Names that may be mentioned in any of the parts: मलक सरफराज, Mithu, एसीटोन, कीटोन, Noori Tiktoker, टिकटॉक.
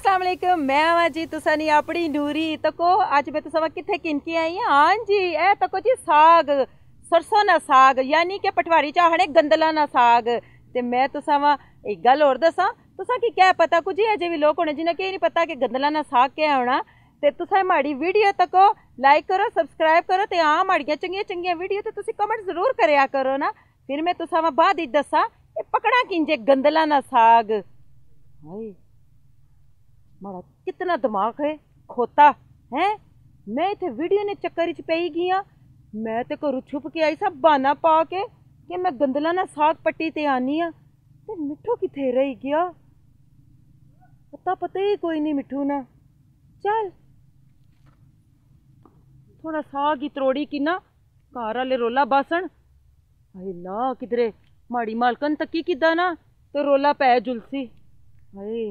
अस्सलाम वालेकुम, मैं आवा जी तुसा नी अपनी नूरी तको। अज मैं तुसा किथे किनकी आई हाँ। हाँ जी, ए तको जी साग, सरसों ना साग, यानी कि पटवारी चाहने गंदला ना साग। ते मैं तुसा वा एक गल और दसा, तुसा की क्या पता कुछ अजे भी लोग होने जिन्हें कि नहीं पता कि गंदला ना साग क्या होना। तो तुसा माड़ी वीडियो तको लाइक करो, सबसक्राइब करो, तो हाँ माड़िया चंगिया चंगिया वीडियो तो तुसी कमेंट जरूर करया करो ना। फिर मैं तुसा वा बाद दसा ये पकड़ा किंजे गंदला ना साग। हाय माड़ा कितना दिमाग है खोता है। मैं इतने वीडियो ने चक्कर पई गई, मैं तो घरों छुप के आई सा बहाना पा के मैं गंदला ना साग पट्टी ते आनी हाँ। तो मिठू किथे रही गया, पता ही कोई नहीं। मिठू ना चल थोड़ा साग ही त्रोड़ी कि ना घर आले रोला बासन। हाय ला किधरे माड़ी मालकन तकी किदा ना तो रोला पै जुलसी। हाय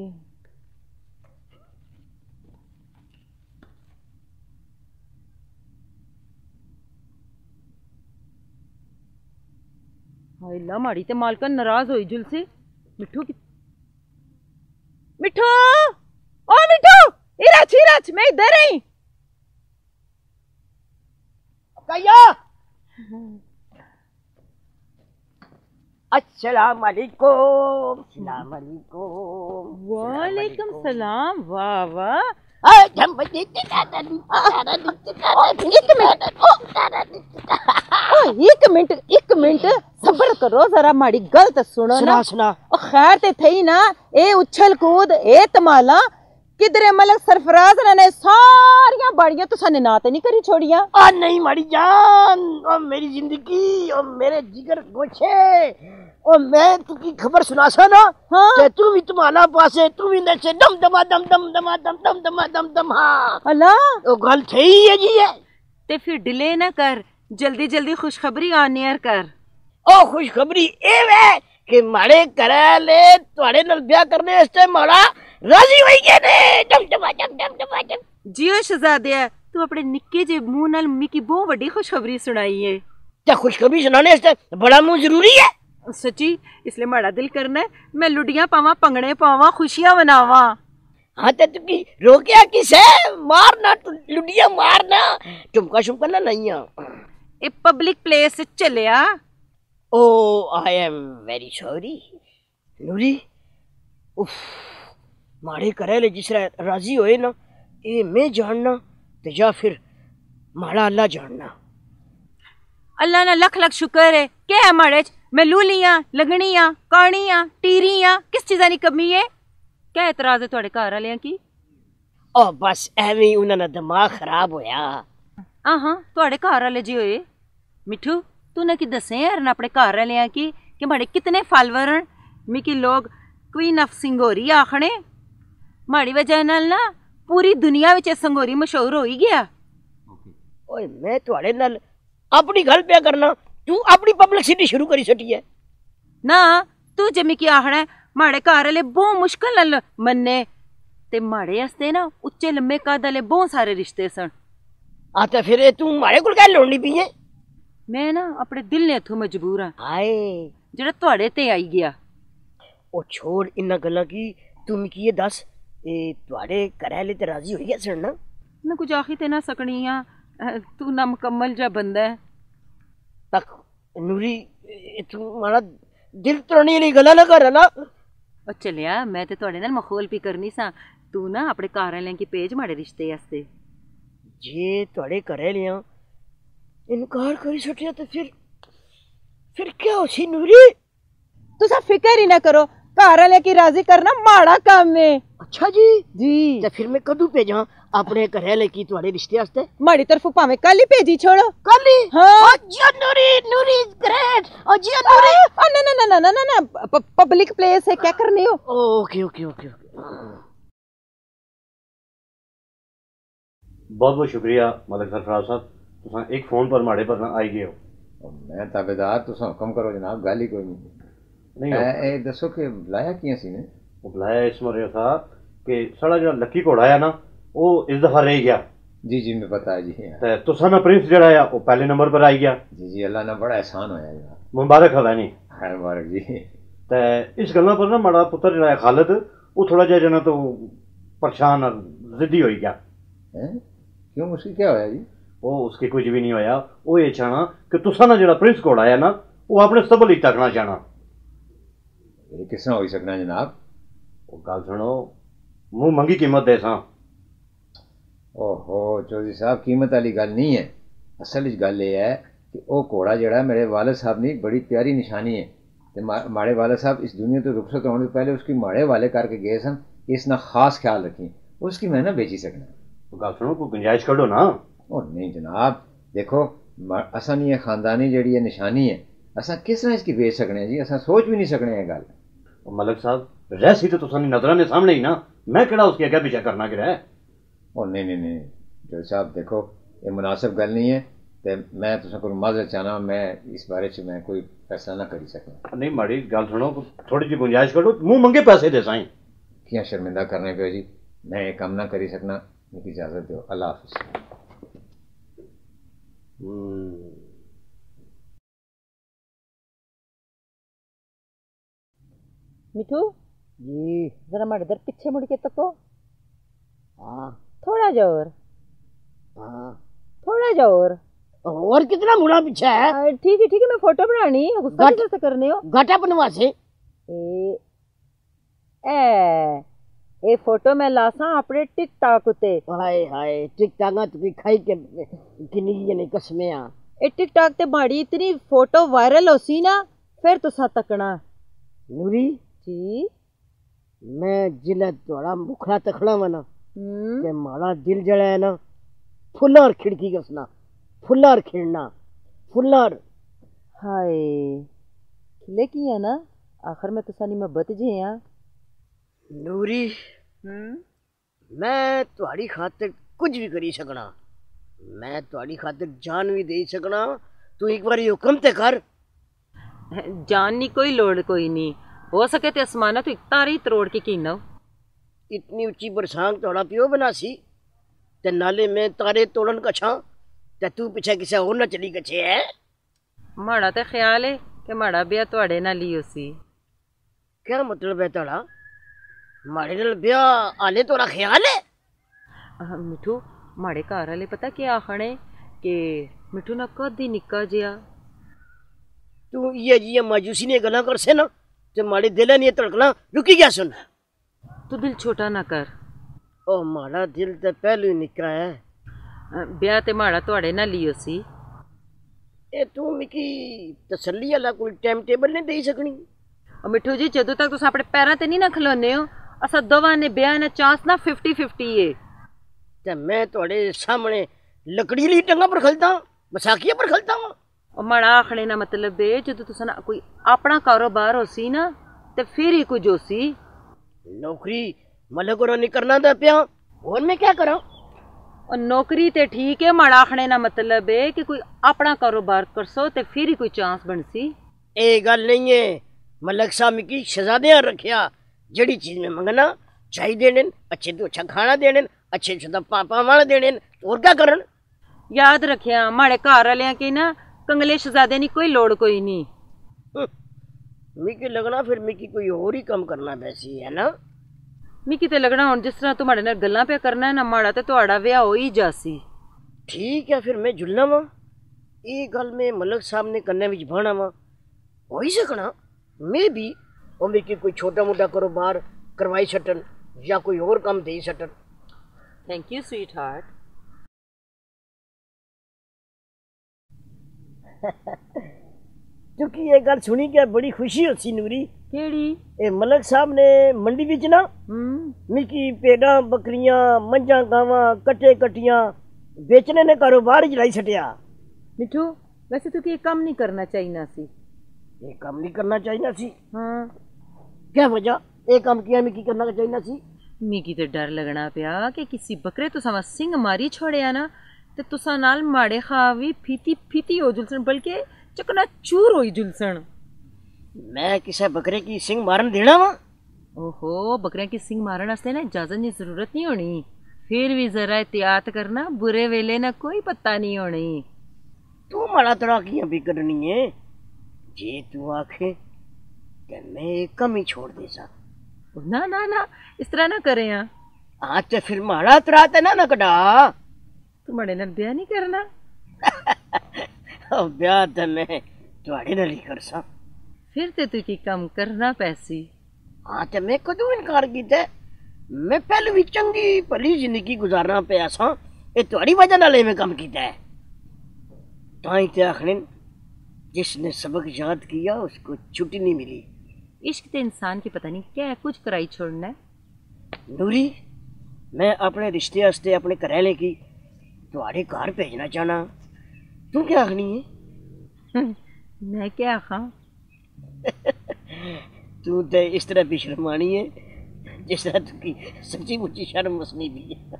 हाय ला माड़ी ते मालकन नाराज होई जुलसी। मिठू कि मिठू, ओ मिठू इराच मैं इधर ही कया। अस्सलाम वालेकुम। सलाम वालेकुम। वालेकुम सलाम। वाह वाह, एक मिनट सबर करो जरा, माड़ी गल तो सुनो ना। खैर ते थई ना ए उछल कूद ए तमाला किधरे मलक सरफराज ने सारियां बाड़ियां तुसा ने ना ते नहीं करी छोड़ियां। आ नहीं माड़ी जान, ओ मेरी जिंदगी, ओ मेरे जिगर गोछे, ओ मैं तुकी खबर सुनासा ना। हाँ। ते तू भी तुम्हाला पासे, तू भी नसे दम दमा दम दम दमा दम दम दमा दम दम। हाँ अला ओ गल सही है जी है। ते फिर डिले ना कर, जल्दी जल्दी खुशखबरी आनियर कर। ओ खुशखबरी ए वे कि माड़े कराले तोड़े नल ब्याह करने इस टाइम माड़ा राजी होई गए ने। डम डम डम डम डम जियो शहजादिया, तू अपने निक्के जे मुंह नाल मिकी बहुत बड़ी खुशखबरी सुनाई है। ते खुशखबरी सुनाने इस टाइम बड़ा मुंह जरूरी है सच्ची, इसलिए माड़ा दिल करना है मैं लुडियां पावा, पंगड़े पावा, खुशियां मनावा। हाँ ते तुकी रोकिया किस है, मारना लुडियां मारना चुमका शुमका ना नहीं है। ए पब्लिक प्लेस चलिया। Oh I am very sorry Noori. उफ माड़े करे ले जिस राजी होए ना ये मैं जानना ते या फिर माड़ा अल्लाह जानना। अल्लाह ना लख लख शुक्र है क्या है माड़े मैं लूलियां लगनियां काणियां टीरियां किस चीज़ा दी कमी है। क्या एतराज है थोड़े घर वाले की? ओ बस एवें उन्होंने दिमाग खराब होया। आहा थोड़े घर वाले जी होए। मिठू तूने की दसे यार ना अपने घर वाले कि माड़े कितने फालवर हैं, मिकी लोग क्वीन ऑफ संगोरी आखने। माड़ी वजह नाल ना पूरी दुनिया विच संगोरी मशहूर हो ही गया। ओए मैं थोड़े नाल अपनी गल पे करना, तू अपनी पब्लिसिटी शुरू करी सटी है ना। तू जे मिकी आखना माड़े घर वाले बहुत मुश्किल नाल मन्ने ते माड़े आस्ते ना उच्चे लम्मे कद वाले बहुत सारे रिश्ते सन। आ ते फिर तू माड़े कोल गल लोड़नी पई है। मैं ना अपने दिल ने इथों मजबूर हाँ। हाय जेड़ा तुहाडे ते आई गया ओ छोड़ इन्ना गल्लां की। तू मिकी ये दस ए तुहाडे घरे आह्ले ते राजी होई गया सर ना? मैं कुछ आखी ते ना सकनी आ, तू ना मुकम्मल जा बंदा है। तक नूरी तू माड़ा दिल त्रोणी वाली गल्लां ना कर ना। ओ चलिया मैं ते तुहाडे नाल मखौल भी करनी सा। तू ना अपने घर आह्लें की भेज माड़े रिश्ते आस्ते जे तुहाडे घरे आह्लें इनकार करी छुटिया तो फिर क्या हो सी नूरी? तुसा फिकर ही ना करो, घर वाले की राजी करना माड़ा काम है। अच्छा जी जी तो फिर मैं कदू भेजा अपने घर वाले की तुम्हारे रिश्ते वास्ते? माड़ी तरफों भावे कल ही भेजी छोड़ो कल ही। हां जी नूरी, नूरी इज ग्रेट। ओ जी नूरी ना ना ना ना ना ना पब्लिक प्लेस है क्या करनी हो। ओके ओके ओके ओके बहुत शुक्रिया मलिक सरफराज साहब, तुसा एक फोन पर माड़े पर ना आई गए हो। मैं ताबेदार तुसा हुक्म करो जनाब, गाली कोई नहीं ए दसो के बुलाया किया सी ने? वो बुलाया इस मरे था कि साढ़ा जो लक्की घोड़ा है ना वो इस दफा रह गया। जी जी मैं पता है जी। तुसा ना प्रिंस जरा है वो पहले नंबर पर आई गया। जी जी अल्लाह ना बड़ा एहसान होया जनाब। मुबारक हवा नहीं है। मुबारक जी। ते इस गल्ला पर ना माड़ा पुत्र जरा है खालिद वो थोड़ा जहा जना तो परेशान और जिद्दी हो गया। क्यों, उसकी क्या होया जी? वो उसके कुछ भी नहीं होया। वो ये चाहना कि तुसा ना जो प्रिंस घोड़ा है ना वो अपने सबल ही तकना चाहना। ये किस हो सकना जनाब? वो गल सुनो, मुँह मंगी कीमत दे सा। ओहो चौधरी साहब, कीमत वाली गल नहीं है। असल गल यह है कि वह घोड़ा जरा मेरे वालद साहब ने बड़ी प्यारी निशानी है। तो माड़े वाले साहब इस दुनिया तो रुखसत होने से पहले उसकी माड़े वाले करके गए सन। इस ना खास ख्याल रखें, उसकी मैं ना बेची सकना। तो गल सुनो, कोई गुंजाइश करो ना। ओ नहीं जनाब, देखो असा नहीं खानदानी जड़ी है निशानी है, असा किस तरह इसकी बेच सकने जी? असा सोच भी नहीं सकने ये गल। मलिक साहब रह सी तो तुसानी नजर ने सामने ही ना, मैं कड़ा उसके अगर पीछा करना किरा। ओ नहीं नहीं नहीं जो साहब, देखो ये मुनासिब गल नहीं है। तो मैं तुम को माजर चाहना, मैं इस बारे में मैं कोई फैसला ना करी सकना। नहीं माड़ी गल सुनो, थोड़ी जी गुंजाइश करो। मुँह मंगे पैसे दे साई, क्या शर्मिंदा करने पे जी? मैं ये काम ना करी सकना, मेरी इजाज़त दो। अल्लाह हाफिज़। मिठू जी, जरा माड़े इधर पीछे मुड़ के तको। हाँ थोड़ा जा और, हाँ थोड़ा जा और कितना मुड़ा पीछे है? ठीक है ठीक है, मैं फोटो बनानी। गुस्सा कैसे करने हो? घाटा बनवासे ए फोटो मैं लासा अपने टिकटॉक उते। हाय हाय टिकटॉक तुकी खाई के किनी जने कसमें आ। ए टिकटॉक ते बाड़ी इतनी फोटो वायरल होसी ना, फिर तुसा तकना। नूरी जी, मैं जिला थोड़ा मुखड़ा तखड़ा वना ते माड़ा दिल जड़ा है ना, फुल्ला और खिड़की कसना, फुल्ला और खिड़ना, फुल्ला। हाय खिले की है ना, आखिर में तुसानी में बत जे हाँ। नूरी मैं तुहाड़ी खातिर कुछ भी करी सकना, मैं तुहाड़ी खातिर जान भी दे सकना। तू एक बार हुक्म ते कर। जान नहीं कोई लोड़, कोई नहीं हो सके तो आसमाना तो इतना रही तरोड़ के कीना। इतनी उच्ची बरसांग तोड़ा प्यो बनासी ते नाले में तारे तोड़न कछा ते तू पीछे किसे और ना चली कछे है। माड़ा तो ख्याल है कि माड़ा ब्याह तोड़े ना ली उसी। क्या मतलब है तोड़ा माड़े नाल ब्याह आले तोड़ा ख्याल है? मिठू माड़े घर आले पता क्या आखने कि मिठू ना कद ही निक्का जिया। तू ये जी मायूसी ने गल कर से ना तो माड़े दिल नहीं तड़कना रुकी गया। सुन तू दिल छोटा ना कर। ओ माड़ा दिल तो पहलू ही निका है, ब्याह ते माड़ा तोड़े ना लियो सी। ए तू मिकी तसल्ली वाला कोई टाइम टेबल नहीं दे सकनी? मिठू जी जदों तक तुस अपने पैरों ते नहीं ना खलोने हो, असा दोवां ने ब्याह ना चांस ना 50-50 है। ते मैं तोड़े सामने लकड़ी ली टंगा पर खलता, मसाकिया पर खलता हूँ। और माड़ा आखने ना मतलब है जदों तुस ना कोई अपना कारोबार हो सी ना तो फिर ही कुछ हो सी। नौकरी मलक और करना था पिया, और मैं क्या करा? और नौकरी तो ठीक है, माड़ा आखने ना मतलब है कि कोई अपना कारोबार कर सो तो फिर ही कोई चांस बनसी। ए गल नहीं है मलक साहब मिकी शहजादियाँ रखिया, जड़ी चीज़ में मंगना चाय देने, अच्छे तो अच्छा खाना देने, अच्छे तो पापा वाला देने, और क्या करन? याद रखिया माड़े घर वाले के ना कंगले शहजादे की कोई लोड़ कोई नहीं। मिकी लगना फिर मिकी कोई और ही कम करना वैसी है ना। मिकी तो लगना हूँ जिस तरह तुम्हारे ना गल्ला पे करना है ना, माड़ा तो थोड़ा व्याह हो ही जासी। ठीक है फिर मैं जुलना वा, ये गल में मलक साहब ने कन्ने में बहना वा हो ही सकना। मैं भी और मिकी कोई छोटा मोटा कारोबार करवाई सटन या कोई और काम दे सटन। Thank you sweetheart. क्योंकि ये गल सुनी क्या बड़ी खुशी होती नूरी। केड़ी? मलक साहब ने मंडी बिच ना मिकी पेड़ा बकरियां मंजा गावां कट्टे कट्टियां बेचने ने कारोबार चलाई छटिया। मिठू वैसे तो कि ये काम नहीं करना चाहिए सी। ये काम नहीं करना चाहिए सी? हाँ क्या वजह ये काम किया मिकी करना चाहिए सी? मिकी तो डर लगना पिया कि किसी बकरे तो समा सिंह मारी छोड़िया ना तो तुसा नाल माड़े खावी फीती फीती हो जुलसन, बल्कि चकना चूर होई जुलसन। मैं किसी बकरे की सिंग मारन देना वा? ओहो बकरे की सिंग मारन आस्ते ना इजाजत की जरूरत नहीं होनी। फिर भी जरा एहतियात करना, बुरे वेले ना कोई पत्ता नहीं होनी। तू माड़ा तड़ा की भी करनी है जे तू आखे मैं कम ही छोड़ दे सा। ना ना ना इस तरह ना करे। अच्छा फिर माड़ा त्रात है ना नकड़ा तुम्हारे न ब्याह नहीं करना ब्याह तो मैं थोड़े न कर सा फिर ते तू की कम करना पैसे हाँ तो मैं कदू इनकार किया मैं पहले भी चंगी भली जिंदगी गुजारना पे सा ये थोड़ी वजह नाल मैं कम किया है ताई ते आखिर जिसने सबक याद किया उसको छुट्टी नहीं मिली। इश्क ते इंसान की पता नहीं क्या कुछ कराई छोड़ना है। नूरी मैं अपने रिश्ते वास्ते अपने घरैले की तुम्हारे घर भेजना चाहना तू क्या आखनी है मैं क्या आखा तू तो इस तरह भी शर्मानी है जिस तरह तुकी सच्ची मुची शर्म मसनी भी है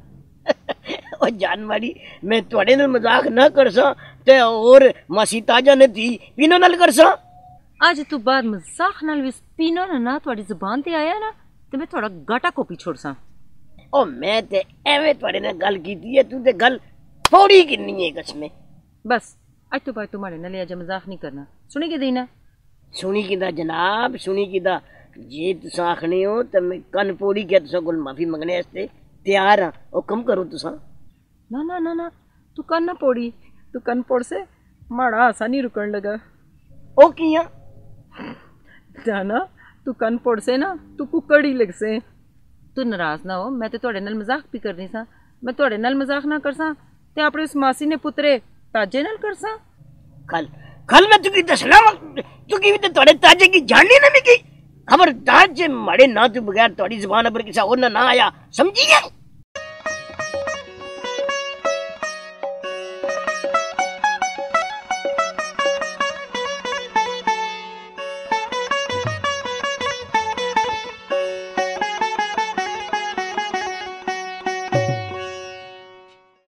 और जान मारी मैं थोड़े नाल मजाक ना कर सा ते और मासी ताजा ने थी पीनो नाल कर सा आज तू बार मजाक नाल विस पीनो ना थोड़ी जुबान ते आया ना ते मैं थोड़ा गाटा कॉपी छोड़ सा ओ मैं ते एवे थोड़े ने गल कीती है तू ते गल थोड़ी किन्नी है कसमें बस आज तो भाई तुम्हारे नाल आज मजाक नहीं करना सुनी के देना सुनी किदा जनाब सुनी किदा जे तुस आखने हो ते मैं कन पूरी के तुसा कोल माफी मंगने वास्ते तैयार हां ओ कम करो तुसा ना ना ना ना तू कन ना पोड़ी तू कन पोड़ से माड़ा आसानी रुकन लगा ओ किया जाना तू कन पोड़ से ना तू कुकड़ी लग से तू नाराज ना हो मैं तो थोड़े नाल मजाक भी करनी सा मैं थोड़े नाल मजाक ना करसा ते अपने उस मासी ने पुत्रे ताजे नाल करसा कल कल मैं तुकी दसना तुकी भी तो थोड़े ताजे की जानी ना मिकी खबरदार जे मारे ना तू बगैर थोड़ी जुबान पर किसा और ना आया समझी है?